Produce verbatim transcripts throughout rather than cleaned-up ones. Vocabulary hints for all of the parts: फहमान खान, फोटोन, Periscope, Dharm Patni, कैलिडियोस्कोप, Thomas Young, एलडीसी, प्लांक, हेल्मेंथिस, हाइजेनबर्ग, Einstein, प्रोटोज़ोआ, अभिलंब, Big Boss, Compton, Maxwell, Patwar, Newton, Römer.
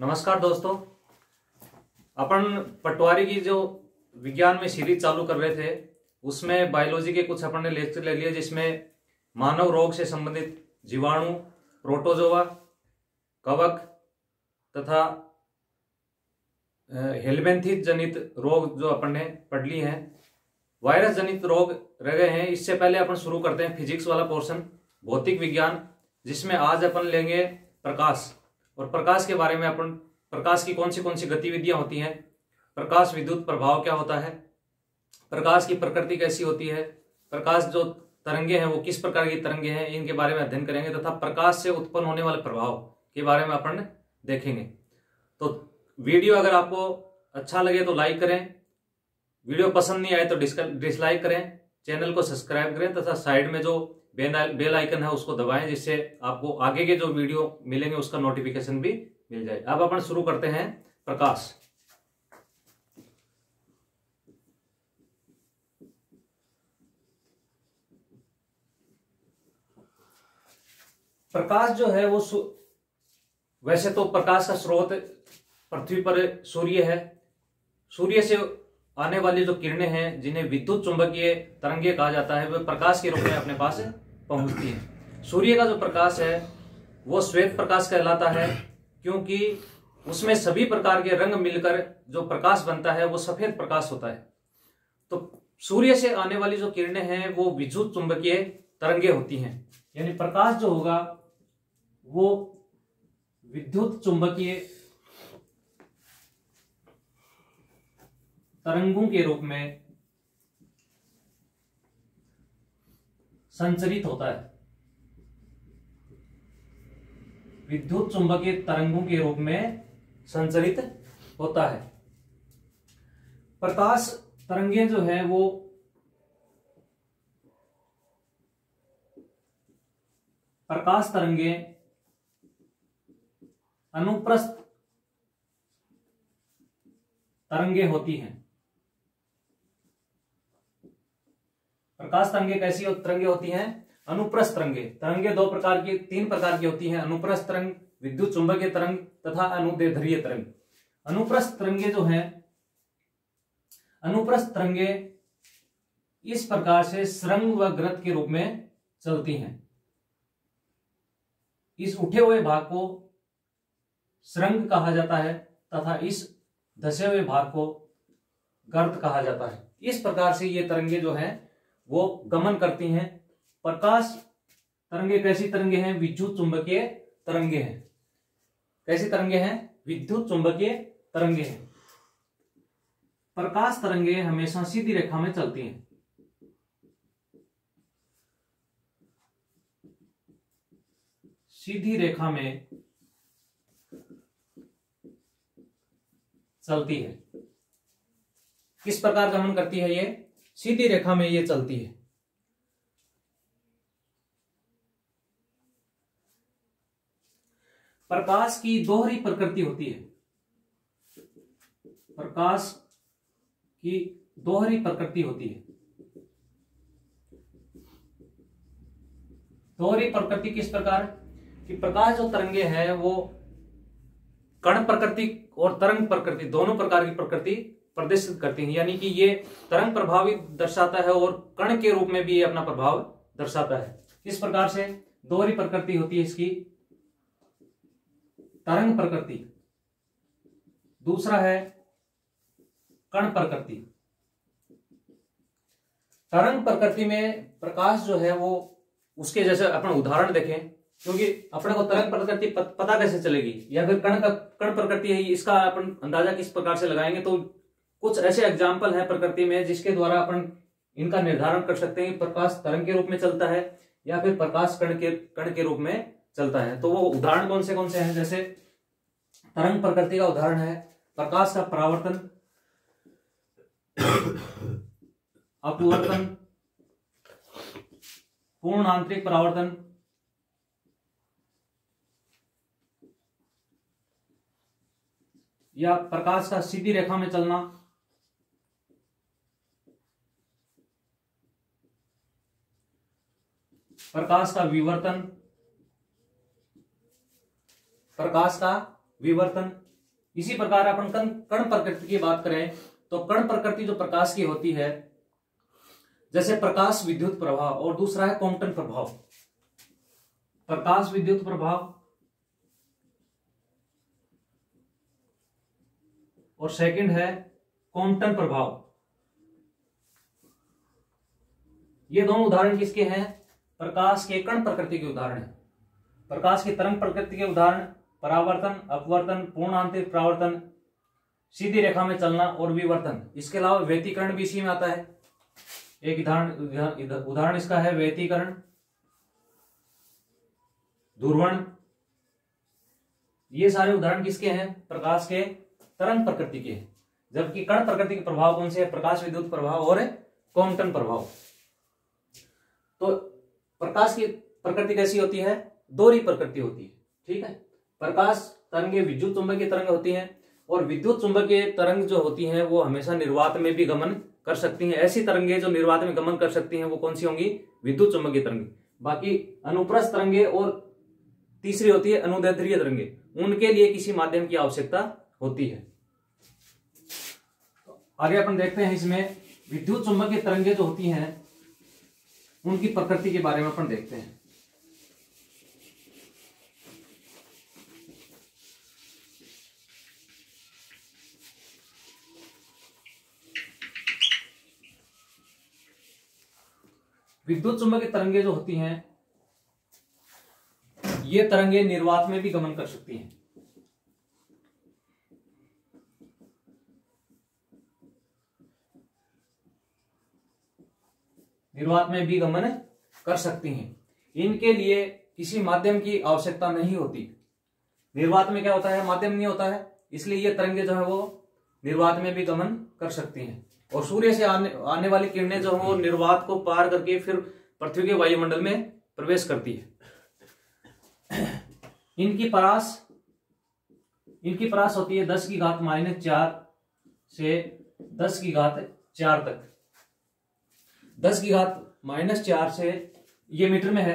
नमस्कार दोस्तों, अपन पटवारी की जो विज्ञान में सीरीज चालू कर रहे थे उसमें बायोलॉजी के कुछ अपन ने लेक्चर ले लिए, जिसमें मानव रोग से संबंधित जीवाणु, प्रोटोजोआ, कवक तथा हेलमेंथिस जनित रोग जो अपन ने पढ़ लिए हैं, वायरस जनित रोग रह गए हैं। इससे पहले अपन शुरू करते हैं फिजिक्स वाला पोर्शन, भौतिक विज्ञान, जिसमें आज अपन लेंगे प्रकाश। और प्रकाश के बारे में अपन, प्रकाश की कौन सी कौन सी गतिविधियां होती हैं, प्रकाश विद्युत प्रभाव क्या होता है, प्रकाश की प्रकृति कैसी होती है, प्रकाश जो तरंगे हैं वो किस प्रकार की तरंगे हैं, इनके बारे में अध्ययन करेंगे तथा प्रकाश से उत्पन्न होने वाले प्रभाव के बारे में अपन देखेंगे। तो वीडियो अगर आपको अच्छा लगे तो लाइक करें, वीडियो पसंद नहीं आए तो डिसलाइक करें, चैनल को सब्सक्राइब करें तथा साइड में जो बेल आइकन है उसको दबाएं, जिससे आपको आगे के जो वीडियो मिलेंगे उसका नोटिफिकेशन भी मिल जाए। अब अपन शुरू करते हैं प्रकाश। प्रकाश जो है वो, वैसे तो प्रकाश का स्रोत पृथ्वी पर सूर्य है। सूर्य से आने वाली जो किरणें हैं, जिन्हें विद्युत चुंबकीय तरंगे कहा जाता है, वे प्रकाश के रूप में अपने पास पहुंचती है। सूर्य का जो प्रकाश है वो श्वेत प्रकाश कहलाता है, क्योंकि उसमें सभी प्रकार के रंग मिलकर जो प्रकाश बनता है वो सफेद प्रकाश होता है। तो सूर्य से आने वाली जो किरणें हैं वो विद्युत चुंबकीय तरंगे होती हैं, यानी प्रकाश जो होगा वो विद्युत चुंबकीय तरंगों के रूप में संचरित होता है, विद्युत चुंबकीय तरंगों के रूप में संचरित होता है। प्रकाश तरंगे जो है वो प्रकाश तरंगे अनुप्रस्थ तरंगे होती हैं। प्रकाश तरंगे कैसी तरंगे होती हैं? अनुप्रस्थ तरंगे। तरंगे दो प्रकार की, तीन प्रकार की होती हैं, अनुप्रस्थ तरंग, विद्युत चुंबकीय तरंग तथा अनुदैर्ध्य तरंग। अनुप्रस्थ तरंगे जो हैं, अनुप्रस्थ तरंगे इस प्रकार से सुरंग व गृत के रूप में चलती हैं। इस उठे हुए भाग को सुरंग कहा जाता है तथा इस धसे हुए भाग को गर्त कहा जाता है। इस प्रकार से ये तरंगे जो हैं वो गमन करती हैं। प्रकाश तरंगे कैसी तरंगे हैं? विद्युत चुंबकीय तरंगे हैं। कैसी तरंगे हैं? विद्युत चुंबकीय तरंगे हैं। प्रकाश तरंगे हमेशा सीधी रेखा में चलती हैं। सीधी रेखा में चलती है। किस प्रकार गमन करती है? ये सीधी रेखा में ये चलती है। प्रकाश की दोहरी प्रकृति होती है। प्रकाश की दोहरी प्रकृति होती है। दोहरी प्रकृति किस प्रकार कि प्रकाश जो तरंगे हैं वो कण प्रकृति और तरंग प्रकृति, दोनों प्रकार की प्रकृति प्रदर्शित करती है, यानी कि ये तरंग प्रभाव भी दर्शाता है और कण के रूप में भी ये अपना प्रभाव दर्शाता है। इस प्रकार से दोहरी प्रकृति होती है इसकी, तरंग प्रकृति, दूसरा है कण प्रकृति। तरंग प्रकृति में प्रकाश जो है वो, उसके जैसे अपन उदाहरण देखें, क्योंकि अपने को तरंग प्रकृति पता कैसे चलेगी या फिर कण का कण प्रकृति है, इसका अपन अंदाजा किस प्रकार से लगाएंगे? तो कुछ ऐसे एग्जाम्पल हैं प्रकृति में जिसके द्वारा अपन इनका निर्धारण कर सकते हैं कि प्रकाश तरंग के रूप में चलता है या फिर प्रकाश कण के कण के रूप में चलता है। तो वो उदाहरण कौन से कौन से हैं? जैसे तरंग प्रकृति का उदाहरण है प्रकाश का परावर्तन, अपवर्तन, पूर्ण आंतरिक परावर्तन, या प्रकाश का सीधी रेखा में चलना, प्रकाश का विवर्तन, प्रकाश का विवर्तन इसी प्रकार अपन कण प्रकृति की बात करें तो कण प्रकृति जो प्रकाश की होती है, जैसे प्रकाश विद्युत प्रभाव और दूसरा है कॉम्पटन प्रभाव। प्रकाश विद्युत प्रभाव और सेकंड है कॉम्पटन प्रभाव। ये दोनों उदाहरण किसके हैं? प्रकाश के कण प्रकृति के उदाहरण है। प्रकाश की तरंग प्रकृति के उदाहरण परावर्तन, अपवर्तन, पूर्णांतरित परावर्तन, सीधी रेखा में चलना और विवर्तन। इसके अलावा व्यतिकरण भी इसी में आता है। एक उदाहरण उदाहरण इसका है व्यतिकरण, ध्रुवण। ये सारे उदाहरण किसके हैं? प्रकाश के तरंग प्रकृति के। जबकि कण प्रकृति के प्रभाव कौन से है? प्रकाश विद्युत प्रभाव और कॉम्पटन प्रभाव। तो प्रकाश की प्रकृति कैसी होती है? दोहरी प्रकृति होती है। ठीक है, प्रकाश तरंगे विद्युत चुंबकीय तरंग होती हैं और विद्युत चुंबकीय तरंग जो होती हैं वो हमेशा निर्वात में भी गमन कर सकती हैं। ऐसी तरंगे जो निर्वात में गमन कर सकती हैं वो कौन सी होंगी? विद्युत चुंबकीय तरंगे। बाकी अनुप्रस्थ तरंगे और तीसरी होती है अनुदैर्ध्य तरंगे, उनके लिए किसी माध्यम की आवश्यकता होती है। आगे अपन देखते हैं इसमें विद्युत चुंबकीय तरंगे जो होती हैं उनकी प्रकृति के बारे में अपन देखते हैं। विद्युत चुंबकीय तरंगे जो होती हैं ये तरंगे निर्वात में भी गमन कर सकती हैं। निर्वात में भी गमन कर सकती हैं। इनके लिए किसी माध्यम की आवश्यकता नहीं होती। निर्वात में क्या होता है? माध्यम नहीं होता है, इसलिए ये तरंगे जो है वो निर्वात में भी गमन कर सकती हैं। और सूर्य से आने, आने वाली किरणें जो है वो निर्वात को पार करके फिर पृथ्वी के वायुमंडल में प्रवेश करती है। इनकी परास इनकी परास होती है दस की घात माइनस चार से दस की घात चार तक। दस की घात माइनस चार से, ये मीटर में है,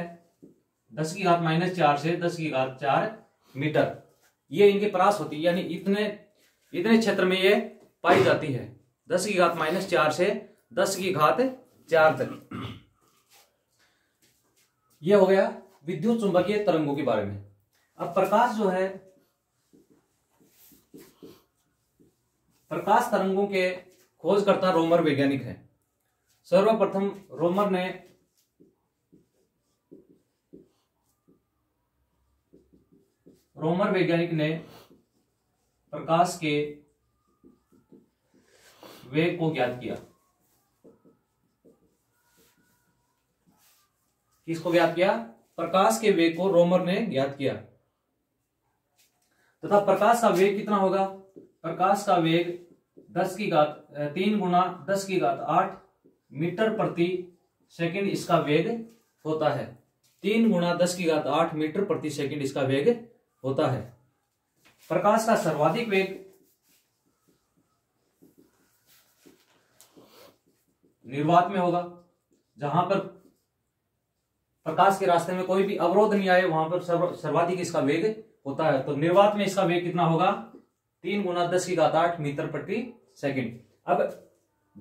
दस की घात माइनस चार से दस की घात चार मीटर ये इनकी परास होती है। यानी इतने इतने क्षेत्र में ये पाई जाती है, दस की घात माइनस चार से दस की घात चार तक। यह हो गया विद्युत चुंबकीय तरंगों के बारे में। अब प्रकाश जो है, प्रकाश तरंगों के खोजकर्ता रोमर वैज्ञानिक हैं। सर्वप्रथम रोमर ने रोमर वैज्ञानिक ने प्रकाश के वेग को ज्ञात किया। किसको ज्ञात किया? प्रकाश के वेग को रोमर ने ज्ञात किया। तथा प्रकाश का वेग कितना होगा? प्रकाश का वेग दस की घात तीन गुना दस की घात आठ मीटर प्रति सेकंड इसका वेग होता है। तीन गुना दस की घात आठ मीटर प्रति सेकंड इसका वेग होता है। प्रकाश का सर्वाधिक वेग निर्वात में होगा, जहां पर प्रकाश के रास्ते में कोई भी अवरोध नहीं आए वहां पर सर्वाधिक इसका वेग होता है। तो निर्वात में इसका वेग कितना होगा? तीन गुना दस की घात आठ मीटर प्रति सेकंड। अब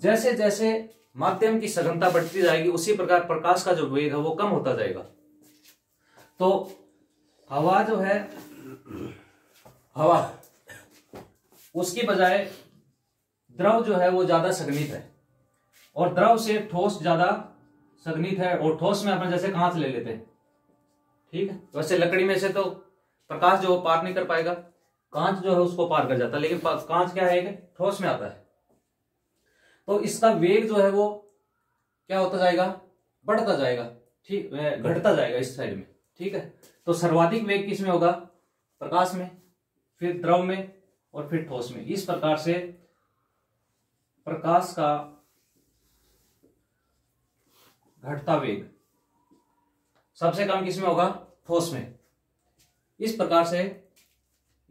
जैसे जैसे माध्यम की सघनता बढ़ती जाएगी उसी प्रकार प्रकाश का जो वेग है वो कम होता जाएगा। तो हवा जो है, हवा उसकी बजाय द्रव जो है वो ज्यादा सघनित है और द्रव से ठोस ज्यादा सघनित है। और ठोस में अपन जैसे कांच ले लेते हैं, ठीक है, वैसे लकड़ी में से तो प्रकाश जो पार नहीं कर पाएगा, कांच जो है उसको पार कर जाता है। लेकिन कांच क्या है? ठोस में आता है। तो इसका वेग जो है वो क्या होता जाएगा? बढ़ता जाएगा, ठीक, घटता जाएगा इस साइड में। ठीक है, तो सर्वाधिक वेग किस में होगा? प्रकाश में, फिर द्रव में और फिर ठोस में। इस प्रकार से प्रकाश का घटता वेग सबसे कम किस में होगा? ठोस में। इस प्रकार से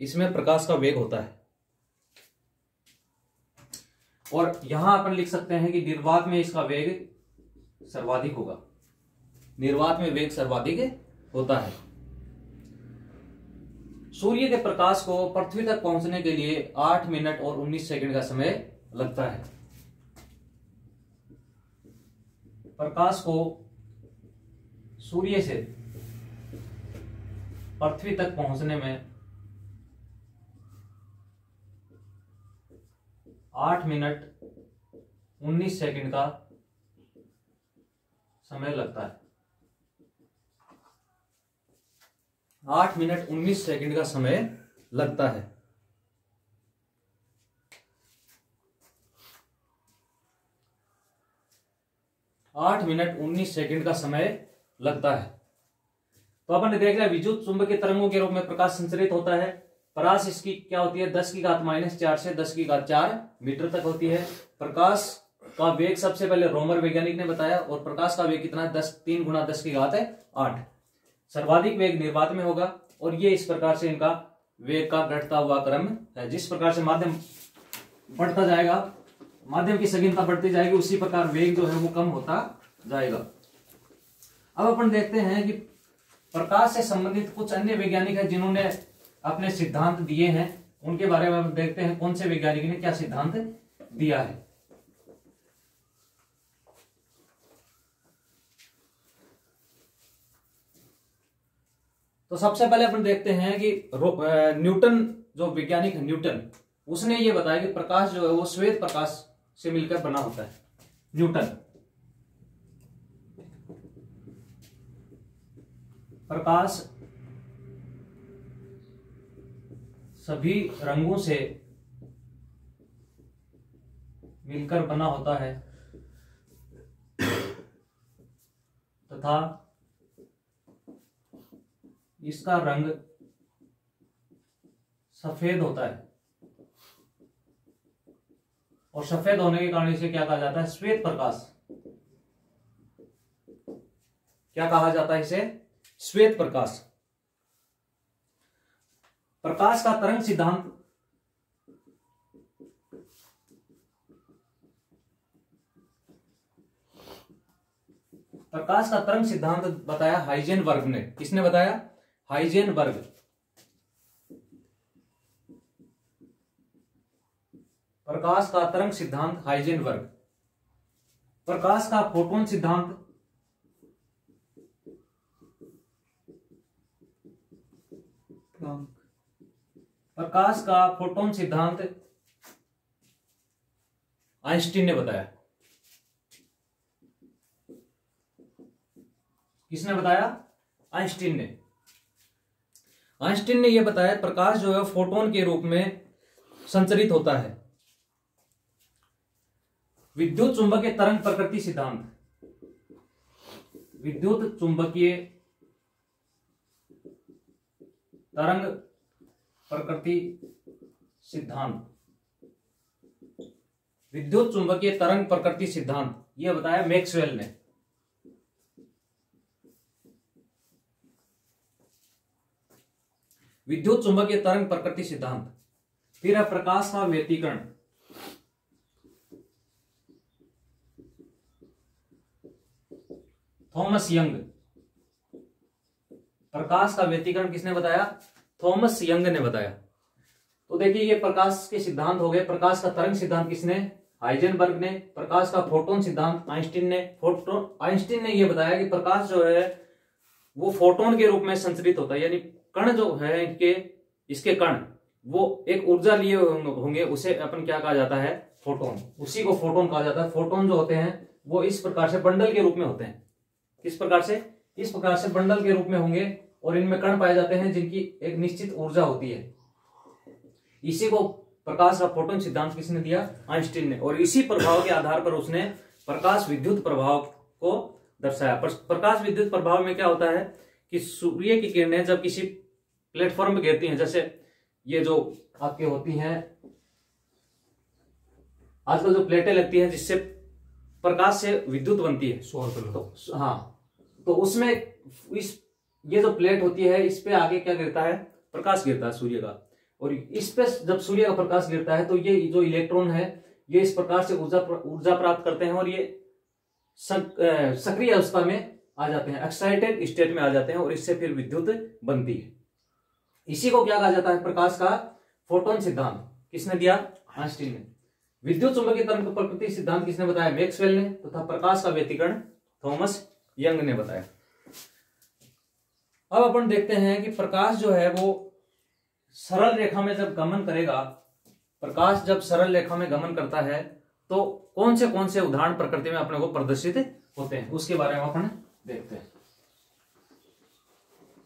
इसमें प्रकाश का वेग होता है। और यहां अपन लिख सकते हैं कि निर्वात में इसका वेग सर्वाधिक होगा। निर्वात में वेग सर्वाधिक होता है। सूर्य के प्रकाश को पृथ्वी तक पहुंचने के लिए आठ मिनट और उन्नीस सेकंड का समय लगता है। प्रकाश को सूर्य से पृथ्वी तक पहुंचने में आठ मिनट उन्नीस सेकंड का समय लगता है। आठ मिनट उन्नीस सेकंड का समय लगता है। आठ मिनट उन्नीस सेकंड का समय लगता है। तो अपन ने देख लिया विद्युत चुंबकीय तरंगों के रूप में प्रकाश संचरित होता है। परास इसकी क्या होती है, दस की घात माइनस चार से दस की घात चार मीटर तक होती है। प्रकाश का वेग सबसे पहले रोमर वैज्ञानिक ने बताया, और प्रकाश का वेग कितना है, दस तीन गुना दस की घात है आठ। सर्वाधिक वेग निर्वात में होगा, और ये इस प्रकार से इनका वेग का घटता हुआ क्रम है। जिस प्रकार से माध्यम बढ़ता जाएगा, माध्यम की सघनता बढ़ती जाएगी, उसी प्रकार वेग जो है वो कम होता जाएगा। अब अपन देखते हैं कि प्रकाश से संबंधित कुछ अन्य वैज्ञानिक हैं जिन्होंने अपने सिद्धांत दिए हैं, उनके बारे में हम देखते हैं कौन से वैज्ञानिक ने क्या सिद्धांत दिया है। तो सबसे पहले अपन देखते हैं कि न्यूटन जो वैज्ञानिक है, न्यूटन, उसने ये बताया कि प्रकाश जो है वो श्वेत प्रकाश से मिलकर बना होता है। न्यूटन प्रकाश सभी रंगों से मिलकर बना होता है तथा इसका रंग सफेद होता है, और सफेद होने के कारण इसे क्या कहा जाता है, श्वेत प्रकाश। क्या कहा जाता है इसे, श्वेत प्रकाश। प्रकाश का तरंग सिद्धांत प्रकाश का तरंग सिद्धांत बताया हाइजेनबर्ग ने। किसने बताया, हाइजेनबर्ग। प्रकाश का तरंग सिद्धांत हाइजेनबर्ग। प्रकाश का फोटोन सिद्धांत प्लांक। प्रकाश का फोटोन सिद्धांत आइंस्टीन ने बताया। किसने बताया, आइंस्टीन ने। आइंस्टीन ने यह बताया प्रकाश जो है फोटोन के रूप में संचरित होता है। विद्युत चुंबकीय तरंग प्रकृति सिद्धांत। विद्युत चुंबकीय तरंग प्रकृति सिद्धांत। विद्युत चुंबकीय तरंग प्रकृति सिद्धांत यह बताया मैक्सवेल ने। विद्युत चुंबकीय तरंग प्रकृति सिद्धांत। फिर है प्रकाश का व्यतिकरण। Thomas young. प्रकाश का व्यतिकरण किसने बताया, थॉमस यंग ने बताया। तो देखिए ये प्रकाश के सिद्धांत हो गए। प्रकाश का तरंग सिद्धांत किसने, हाइजेनबर्ग ने। प्रकाश का फोटोन सिद्धांत आइंस्टीन ने। फोटोन आइंस्टीन ने यह बताया कि प्रकाश जो है वो फोटोन के रूप में संचरित होता है, यानी कण जो है इनके इसके कण वो एक ऊर्जा लिए होंगे, उसे अपन क्या कहा जाता है, फोटोन। उसी को फोटोन कहा जाता है। फोटोन जो होते हैं वो इस प्रकार से बंडल के रूप में होते हैं। किस प्रकार से, इस प्रकार से बंडल के रूप में होंगे, और इनमें कण पाए जाते हैं जिनकी एक निश्चित ऊर्जा होती है। इसी को प्रकाश का फोटोन सिद्धांत किसने दिया, आइंस्टीन ने। और इसी प्रभाव के आधार पर उसने प्रकाश विद्युत प्रभाव को दर्शाया। प्रकाश विद्युत प्रभाव में क्या होता है कि सूर्य की किरणें जब किसी प्लेटफॉर्म में गिरती हैं, जैसे ये जो आपके होती हैं आजकल जो प्लेटें लगती हैं जिससे प्रकाश से विद्युत बनती है, सौर प्लेट, हाँ, तो उसमें इस ये जो प्लेट होती है इस पे आगे क्या गिरता है, प्रकाश गिरता है सूर्य का। और इस पे जब सूर्य का प्रकाश गिरता है तो ये जो इलेक्ट्रॉन है ये इस प्रकार से ऊर्जा ऊर्जा प्राप्त करते हैं, और ये सक्रिय अवस्था में आ जाते हैं, एक्साइटेड स्टेट में आ जाते हैं, और इससे फिर विद्युत बनती है। इसी को क्या कहा जाता है? प्रकाश का फोटोन सिद्धांत। किसने दिया? आइंस्टीन ने। विद्युत चुंबकीय तरंग की प्रकृति सिद्धांत किसने बताया? मैक्सवेल ने। तथा प्रकाश का व्यतिकरण थॉमस यंग ने बताया। अब अपन देखते हैं कि प्रकाश जो है वो सरल रेखा में जब गमन करेगा, प्रकाश जब सरल रेखा में गमन करता है तो कौन से कौन से उदाहरण प्रकृति में अपने को प्रदर्शित होते हैं, उसके बारे में अपन देखते हैं,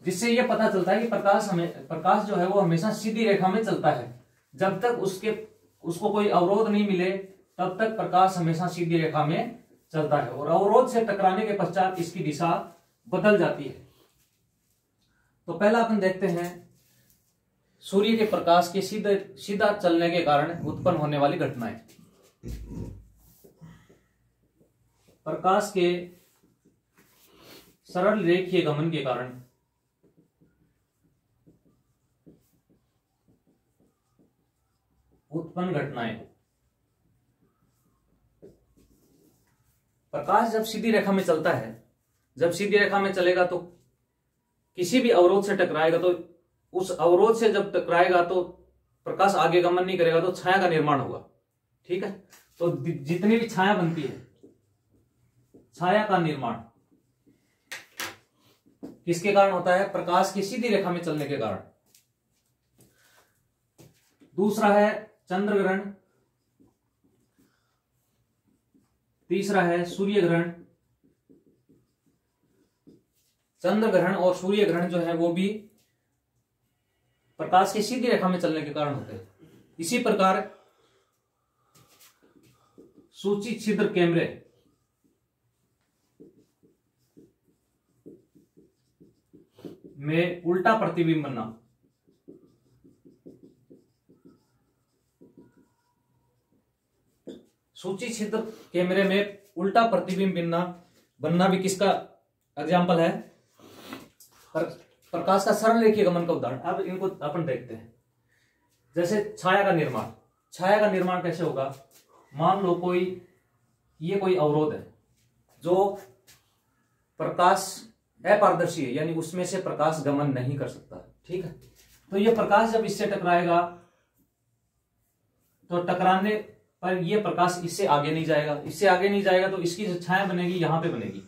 जिससे यह पता चलता है कि प्रकाश हमें प्रकाश जो है वो हमेशा सीधी रेखा में चलता है। जब तक उसके उसको कोई अवरोध नहीं मिले तब तक प्रकाश हमेशा सीधी रेखा में चलता है, और अवरोध से टकराने के पश्चात इसकी दिशा बदल जाती है। तो पहला अपन देखते हैं सूर्य के प्रकाश के सीधे सीधा चलने के कारण उत्पन्न होने वाली घटनाएं। प्रकाश के सरल रेखीय गमन के कारण उत्पन्न घटनाएं। प्रकाश जब सीधी रेखा में चलता है, जब सीधी रेखा में चलेगा तो किसी भी अवरोध से टकराएगा, तो उस अवरोध से जब टकराएगा तो प्रकाश आगे गमन नहीं करेगा, तो छाया का निर्माण होगा। ठीक है, तो जितनी भी छाया बनती है, छाया का निर्माण किसके कारण होता है? प्रकाश की सीधी रेखा में चलने के कारण। दूसरा है चंद्र ग्रहण, तीसरा है सूर्य ग्रहण। चंद्र ग्रहण और सूर्य ग्रहण जो है वो भी प्रकाश की सीधी रेखा में चलने के कारण होते हैं। इसी प्रकार सूची छिद्र कैमरे, में उल्टा प्रतिबिंब बनना, सूची छिद्र कैमरे में उल्टा प्रतिबिंब बनना बनना भी किसका एग्जाम्पल है? पर, प्रकाश का सरल रेखीय गमन का उदाहरण। अब इनको अपन देखते हैं, जैसे छाया का निर्माण। छाया का निर्माण कैसे होगा? मान लो कोई ये कोई अवरोध है जो प्रकाश अपारदर्शी है, यानी उसमें से प्रकाश गमन नहीं कर सकता। ठीक है, तो ये प्रकाश जब इससे टकराएगा तो टकराने पर ये प्रकाश इससे आगे नहीं जाएगा, इससे आगे नहीं जाएगा तो इसकी जो छाया बनेगी यहां पे बनेगी।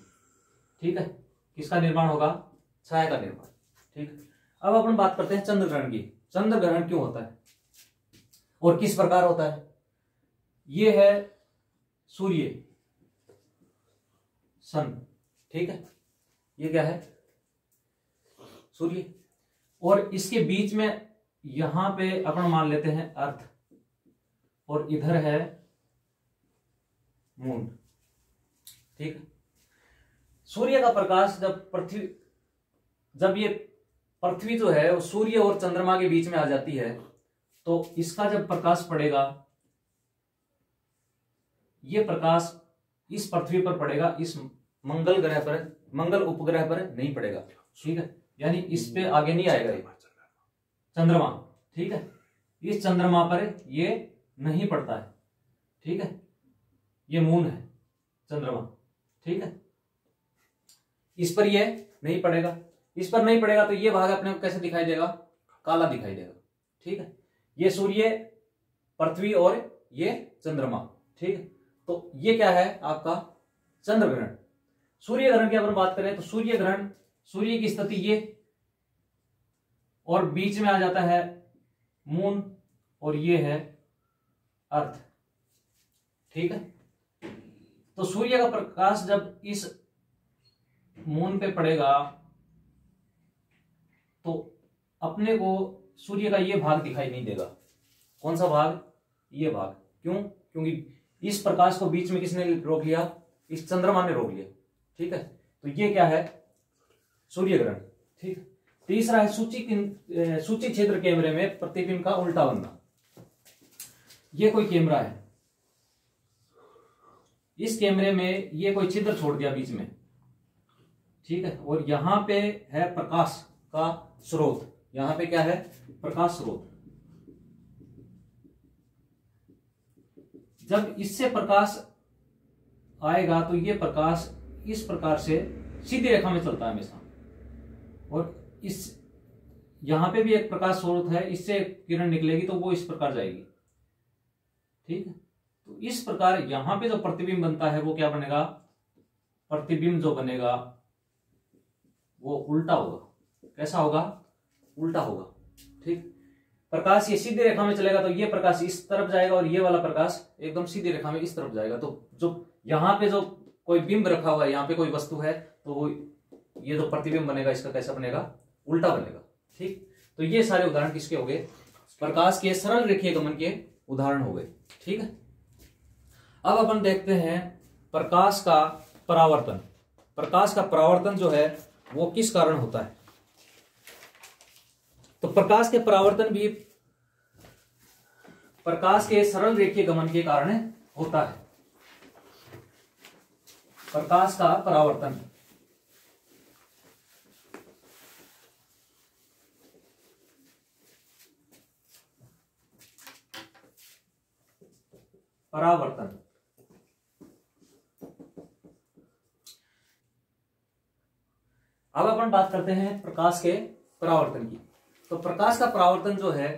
ठीक है, किसका निर्माण होगा? छाया का निर्माण। ठीक है, अब अपन बात करते हैं चंद्र ग्रहण की। चंद्र ग्रहण क्यों होता है और किस प्रकार होता है? ये है सूर्य, सन। ठीक है, ये क्या है? सूर्य, और इसके बीच में यहां पे अपन मान लेते हैं अर्थ, और इधर है मून। ठीक है, सूर्य का प्रकाश जब पृथ्वी जब ये पृथ्वी जो है वो सूर्य और चंद्रमा के बीच में आ जाती है तो इसका जब प्रकाश पड़ेगा, ये प्रकाश इस पृथ्वी पर पड़ेगा, इस मंगल ग्रह पर, मंगल उपग्रह पर नहीं पड़ेगा। ठीक है, यानी इस पे आगे नहीं आएगा ये चंद्रमा। ठीक है, इस चंद्रमा पर ये नहीं पड़ता है। ठीक है, ये मून है चंद्रमा। ठीक है, इस पर ये नहीं पड़ेगा, इस पर नहीं पड़ेगा तो ये भाग अपने को कैसे दिखाई देगा? काला दिखाई देगा। ठीक है, ये सूर्य, पृथ्वी और ये चंद्रमा। ठीक है, तो ये क्या है आपका? चंद्र ग्रहण। सूर्य ग्रहण की अगर बात करें तो सूर्य ग्रहण, सूर्य की स्थिति ये, और बीच में आ जाता है मून और ये है अर्थ। ठीक है, तो सूर्य का प्रकाश जब इस मून पे पड़ेगा तो अपने को सूर्य का ये भाग दिखाई नहीं देगा। कौन सा भाग? ये भाग। क्यों? क्योंकि इस प्रकाश को बीच में किसने रोक लिया? इस चंद्रमा ने रोक लिया। ठीक है, तो ये क्या है? सूर्य ग्रहण। ठीक है, तीसरा है सूची सूची क्षेत्र कैमरे में प्रतिबिंब का उल्टा बनना। ये कोई कैमरा है, इस कैमरे में ये कोई छिद्र छोड़ दिया बीच में। ठीक है, और यहां पे है प्रकाश का स्रोत, यहां पे क्या है? प्रकाश स्रोत। जब इससे प्रकाश आएगा तो ये प्रकाश इस प्रकार से सीधी रेखा में चलता है हमेशा, और इस यहां पे भी एक प्रकाश स्रोत है, इससे किरण निकलेगी तो वो इस प्रकार जाएगी, ठीक है। तो इस प्रकार यहां पे जो प्रतिबिंब बनता है वो क्या बनेगा, प्रतिबिंब जो बनेगा वो उल्टा होगा। कैसा होगा, उल्टा होगा, ठीक। प्रकाश ये सीधी रेखा में चलेगा तो ये प्रकाश इस तरफ जाएगा और ये वाला प्रकाश एकदम सीधी रेखा में इस तरफ जाएगा। तो जो यहाँ पे जो कोई बिंब रखा हुआ है, यहाँ पे कोई वस्तु है, तो वो ये जो प्रतिबिंब बनेगा इसका कैसा बनेगा, उल्टा बनेगा, ठीक। तो ये सारे उदाहरण किसके हो गए, प्रकाश के सरल रेखीय गमन के उदाहरण हो गए, ठीक है। अब अपन देखते हैं प्रकाश का परावर्तन। प्रकाश का परावर्तन जो है वो किस कारण होता है। तो प्रकाश के परावर्तन भी प्रकाश के सरल रेखीय गमन के कारण होता है। प्रकाश का परावर्तन परावर्तन अब अपन बात करते हैं प्रकाश के परावर्तन की। तो प्रकाश का परावर्तन जो है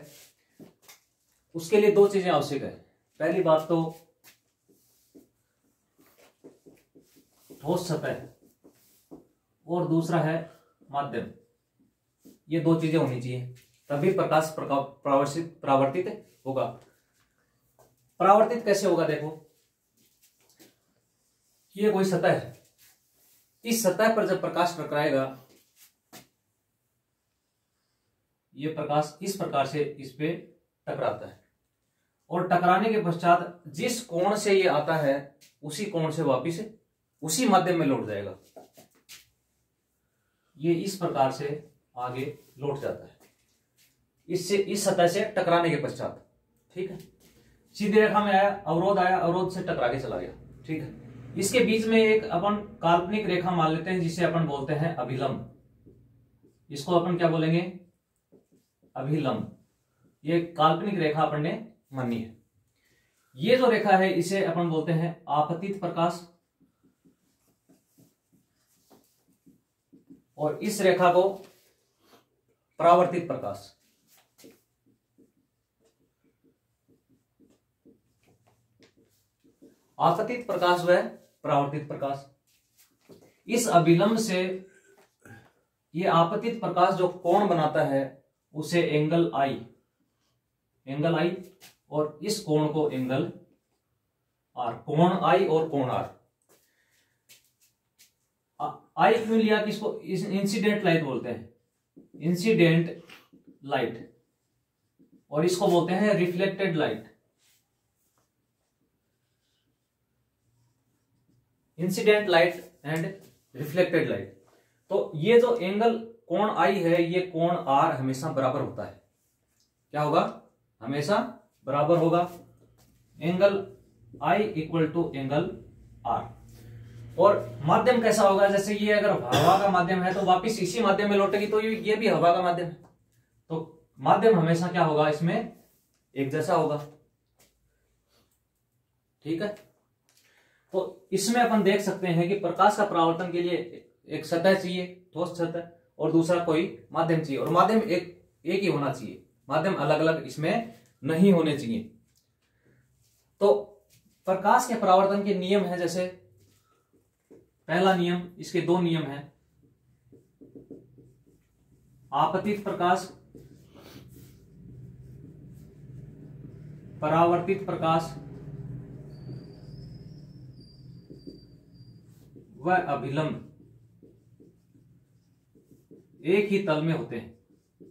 उसके लिए दो चीजें आवश्यक है। पहली बात तो ठोस सतह और दूसरा है माध्यम, ये दो चीजें होनी चाहिए तभी प्रकाश परावर्तित परावर्तित होगा। परावर्तित कैसे होगा, देखो ये कोई सतह है, इस सतह पर जब प्रकाश टकराएगा ये प्रकाश इस प्रकार से इस पे टकराता है और टकराने के पश्चात जिस कोण से ये आता है उसी कोण से वापिस उसी माध्यम में लौट जाएगा। ये इस प्रकार से आगे लौट जाता है इससे इस सतह से टकराने के पश्चात, ठीक है। सीधी रेखा में आया, अवरोध आया, अवरोध से टकरा के चला गया, ठीक है। इसके बीच में एक अपन काल्पनिक रेखा मान लेते हैं जिसे अपन बोलते हैं अभिलंब। इसको अपन क्या बोलेंगे, अभिलंब। ये काल्पनिक रेखा अपन ने मानी है। ये जो रेखा है इसे अपन बोलते हैं आपतित प्रकाश और इस रेखा को परावर्तित प्रकाश। आपतित प्रकाश व परावर्तित प्रकाश, इस अभिलंब से ये आपतित प्रकाश जो कोण बनाता है उसे एंगल आई, एंगल आई और इस कोण को एंगल आर, कोण आई और कोण आर। आ, आई क्यों लिया, किसको इंसिडेंट लाइट बोलते हैं, इंसिडेंट लाइट, और इसको बोलते हैं reflected light. Incident light and reflected light. तो ये जो एंगल कोण आई है ये कोण आर हमेशा बराबर होता है। क्या होगा, हमेशा बराबर होगा, angle I equal to angle R. और माध्यम कैसा होगा, जैसे ये अगर हवा का माध्यम है तो वापस इसी माध्यम में लौटेगी तो ये भी हवा का माध्यम है, तो माध्यम हमेशा क्या होगा, इसमें एक जैसा होगा, ठीक है। तो इसमें अपन देख सकते हैं कि प्रकाश का परावर्तन के लिए एक सतह चाहिए, ठोस सतह, और दूसरा कोई माध्यम चाहिए, और माध्यम एक एक ही होना चाहिए, माध्यम अलग अलग इसमें नहीं होने चाहिए। तो प्रकाश के परावर्तन के नियम है, जैसे पहला नियम, इसके दो नियम हैं, आपतित प्रकाश, परावर्तित प्रकाश व अभिलंब एक ही तल में होते हैं,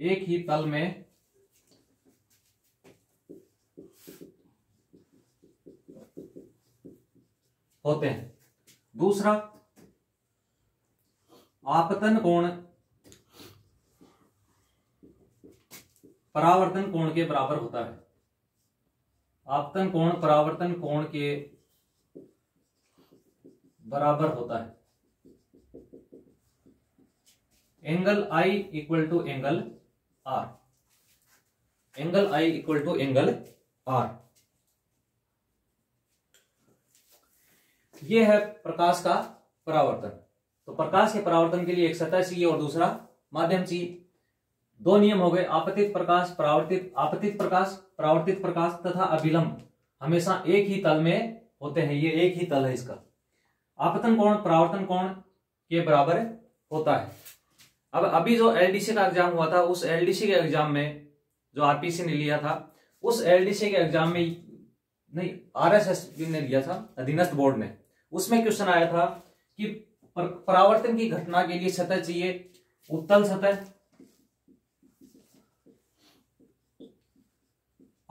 एक ही तल में होते हैं। दूसरा आपतन कोण परावर्तन कोण के बराबर होता है, आपतन कोण परावर्तन कोण के बराबर होता है। Angle I equal to angle R, angle I equal to angle R. ये है प्रकाश का परावर्तन। तो प्रकाश के परावर्तन के लिए एक सतह चाहिए और दूसरा माध्यम सी। दो नियम हो गए, आपतित प्रकाश परावर्तित, आपतित प्रकाश परावर्तित प्रकाश तथा अभिलंब हमेशा एक ही तल में होते हैं, ये एक ही तल है इसका। आपतन कोण परावर्तन कोण के बराबर होता है। अब अभी जो एलडीसी का एग्जाम हुआ था, उस एलडीसी के एग्जाम में जो आरपीसी ने लिया था, उस एलडीसी के एग्जाम में नहीं आरएसएस ने लिया था, अधीनस्थ बोर्ड ने, उसमें क्वेश्चन आया था कि परावर्तन की घटना के लिए सतह चाहिए उत्तल सतह,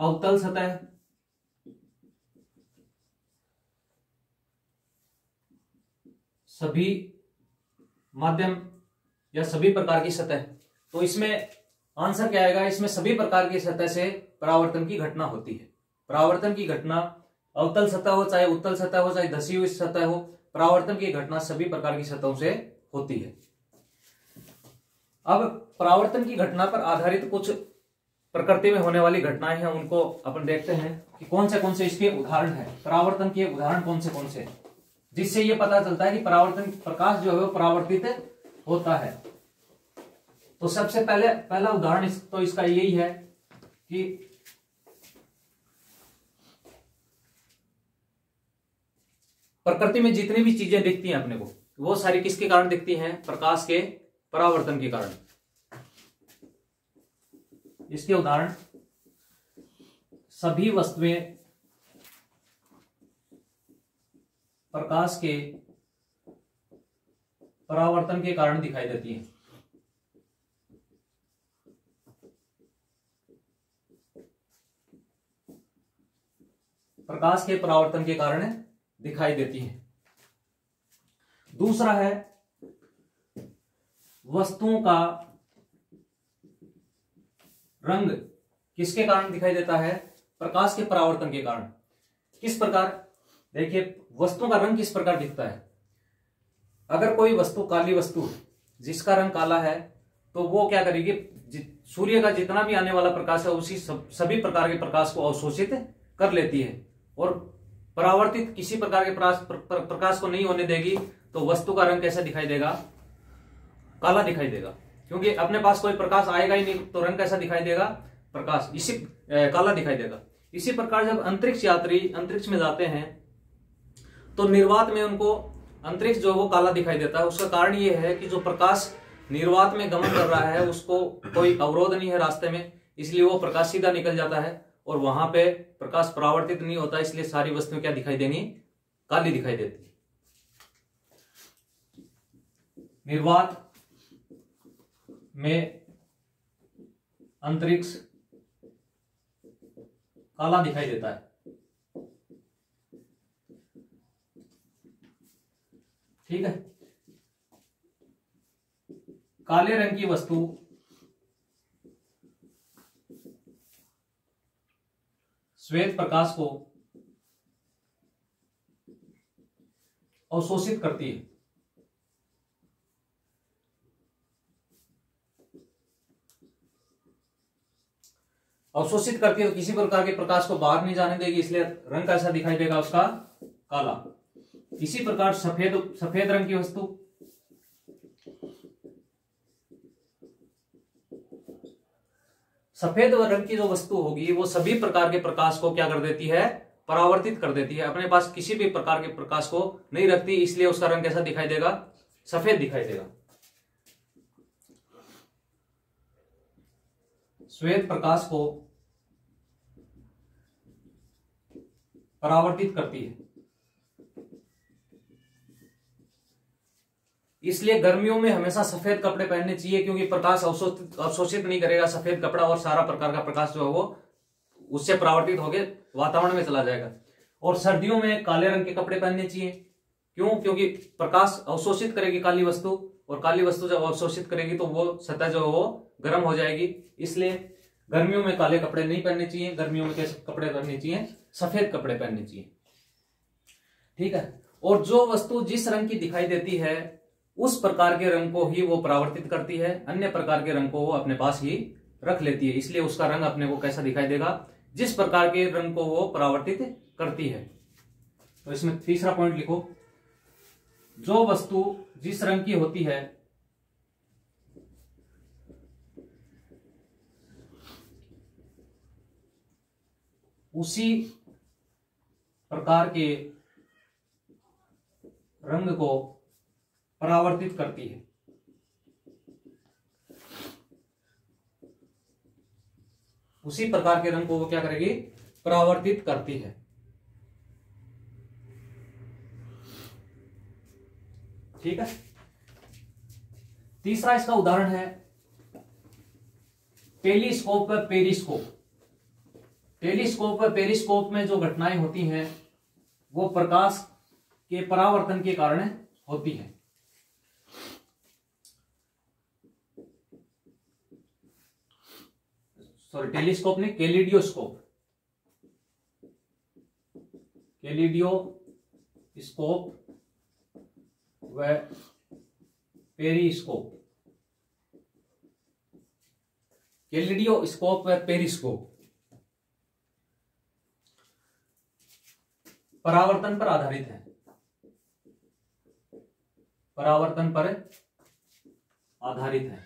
अवतल सतह, सभी माध्यम या सभी प्रकार की सतह। तो इसमें आंसर क्या आएगा, इसमें सभी प्रकार की सतह से परावर्तन की घटना होती है। परावर्तन की घटना अवतल सतह हो चाहे उत्तल सतह हो चाहे धसी हुई सतह हो, परावर्तन की घटना सभी प्रकार की सतहों से होती है। अब परावर्तन की घटना पर आधारित कुछ प्रकृति में होने वाली घटनाएं हैं, उनको अपन देखते हैं कि कौन से कौन से इसके उदाहरण हैं, परावर्तन के उदाहरण कौन से कौन से, जिससे यह पता चलता है कि परावर्तन प्रकाश जो है वो परावर्तित होता है। तो सबसे पहले पहला उदाहरण इस, तो इसका यही है कि प्रकृति में जितनी भी चीजें दिखती हैं अपने को, वो सारी किसके कारण दिखती हैं, प्रकाश के परावर्तन के कारण। इसके उदाहरण, सभी वस्तुएं प्रकाश के परावर्तन के कारण दिखाई देती हैं। प्रकाश के परावर्तन के कारण दिखाई देती हैं। दूसरा है, वस्तुओं का रंग किसके कारण दिखाई देता है, प्रकाश के परावर्तन के कारण। किस प्रकार, देखिए वस्तुओं का रंग किस प्रकार दिखता है। अगर कोई वस्तु, काली वस्तु जिसका रंग काला है, तो वो क्या करेगी, सूर्य का जितना भी आने वाला प्रकाश है उसी सब, सभी प्रकार के प्रकाश को अवशोषित कर लेती है और परावर्तित किसी प्रकार के प्रकाश प्र, प्र, प्रकाश को नहीं होने देगी। तो वस्तु का रंग कैसा दिखाई देगा, काला दिखाई देगा, क्योंकि अपने पास कोई प्रकाश आएगा ही नहीं, तो रंग कैसा दिखाई देगा, प्रकाश इसी ए, काला दिखाई देगा। इसी प्रकार जब अंतरिक्ष यात्री अंतरिक्ष में जाते हैं, तो निर्वात में उनको अंतरिक्ष जो वो काला दिखाई देता है। उसका कारण ये है कि जो प्रकाश निर्वात में गमन कर रहा है, उसको कोई अवरोध नहीं है रास्ते में, इसलिए वो प्रकाश सीधा निकल जाता है और वहां पे प्रकाश परावर्तित नहीं होता, इसलिए सारी वस्तुएं क्या दिखाई देंगी, काली दिखाई देती। निर्वात में अंतरिक्ष काला दिखाई देता है, ठीक है। काले रंग की वस्तु श्वेत प्रकाश को अवशोषित करती है। अवशोषित करती है तो किसी प्रकार के प्रकाश को बाहर नहीं जाने देगी, इसलिए रंग कैसा दिखाई देगा उसका, काला। इसी प्रकार सफेद सफेद रंग की वस्तु सफेद रंग की जो वस्तु होगी वो सभी प्रकार के प्रकाश को क्या कर देती है, परावर्तित कर देती है, अपने पास किसी भी प्रकार के प्रकाश को नहीं रखती, इसलिए उसका रंग कैसा दिखाई देगा, सफेद दिखाई देगा। श्वेत प्रकाश को परावर्तित करती है, इसलिए गर्मियों में हमेशा सफेद कपड़े पहनने चाहिए, क्योंकि प्रकाश अवशोषित अवशोषित नहीं करेगा सफेद कपड़ा, और सारा प्रकार का प्रकाश जो है वो उससे परावर्तित होकर वातावरण में चला जाएगा। और सर्दियों में काले रंग के कपड़े पहनने चाहिए, क्यों, क्योंकि प्रकाश अवशोषित करेगी काली वस्तु, और काली वस्तु जब अवशोषित करेगी तो वो सतह जो है वो गर्म हो जाएगी, इसलिए गर्मियों में काले कपड़े नहीं पहनने चाहिए, गर्मियों में कैसे कपड़े पहनने चाहिए, सफेद कपड़े पहनने चाहिए, ठीक है। और जो वस्तु जिस रंग की दिखाई देती है उस प्रकार के रंग को ही वो परावर्तित करती है, अन्य प्रकार के रंग को वो अपने पास ही रख लेती है, इसलिए उसका रंग अपने को कैसा दिखाई देगा, जिस प्रकार के रंग को वो परावर्तित करती है। तो इसमें तीसरा पॉइंट लिखो, जो वस्तु जिस रंग की होती है उसी प्रकार के रंग को परावर्तित करती है। उसी प्रकार के रंग को वो क्या करेगी, परावर्तित करती है। ठीक है, तीसरा इसका उदाहरण है टेलीस्कोप व पेरिस्कोप। टेलीस्कोप व पेरिस्कोप में जो घटनाएं होती हैं वो प्रकाश के परावर्तन के कारण होती हैं। सॉरी, टेलीस्कोप ने कैलिडियोस्कोप कैलिडियोस्कोप व पेरिस्कोप कैलिडियोस्कोप व पेरिस्कोप परावर्तन पर आधारित है, परावर्तन पर आधारित है।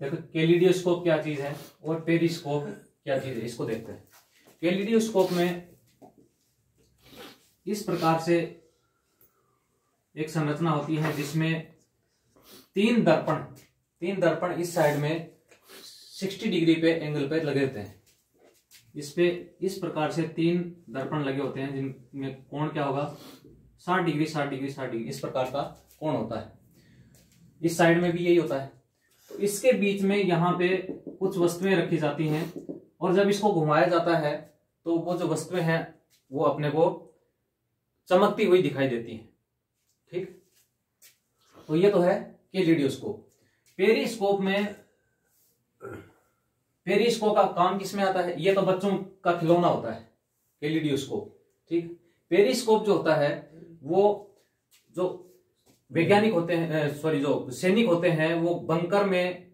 देखो कैलिडियोस्कोप क्या चीज है और पेरिस्कोप क्या चीज है, इसको देखते हैं। कैलिडियोस्कोप में इस प्रकार से एक संरचना होती है जिसमें तीन दर्पण तीन दर्पण इस साइड में साठ डिग्री पे एंगल पे लगे होते हैं। इस पे इस प्रकार से तीन दर्पण लगे होते हैं जिनमें कोण क्या होगा, साठ डिग्री साठ डिग्री साठ डिग्री इस प्रकार का कोण होता है। इस साइड में भी यही होता है। तो इसके बीच में यहाँ पे कुछ वस्तुएं रखी जाती हैं और जब इसको घुमाया जाता है तो वो जो वस्तुएं हैं वो अपने को चमकती हुई दिखाई देती हैं। ठीक, तो ये तो है कैलिडियोस्कोप। पेरिस्कोप में पेरिस्कोप का काम किसमें आता है, ये तो बच्चों का खिलौना होता है कैलिडियोस्कोप। ठीक, पेरिस्कोप जो होता है वो जो वैज्ञानिक होते हैं, सॉरी जो सैनिक होते हैं वो बंकर में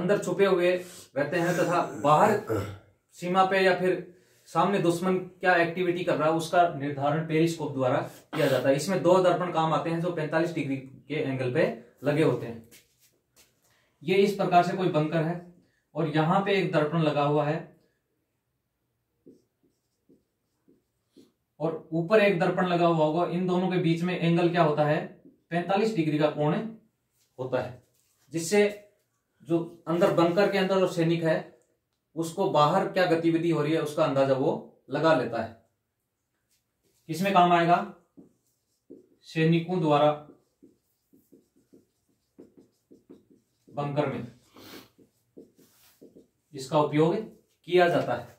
अंदर छुपे हुए रहते हैं तथा बाहर सीमा पे या फिर सामने दुश्मन क्या एक्टिविटी कर रहा है उसका निर्धारण पेरिस्कोप द्वारा किया जाता है। इसमें दो दर्पण काम आते हैं जो पैंतालीस डिग्री के एंगल पे लगे होते हैं। ये इस प्रकार से कोई बंकर है और यहां पे एक दर्पण लगा हुआ है और ऊपर एक दर्पण लगा हुआ होगा। इन दोनों के बीच में एंगल क्या होता है, पैंतालीस डिग्री का कोण होता है, जिससे जो अंदर बंकर के अंदर जो सैनिक है उसको बाहर क्या गतिविधि हो रही है उसका अंदाजा वो लगा लेता है। इसमें काम आएगा सैनिकों द्वारा बंकर में इसका उपयोग किया जाता है।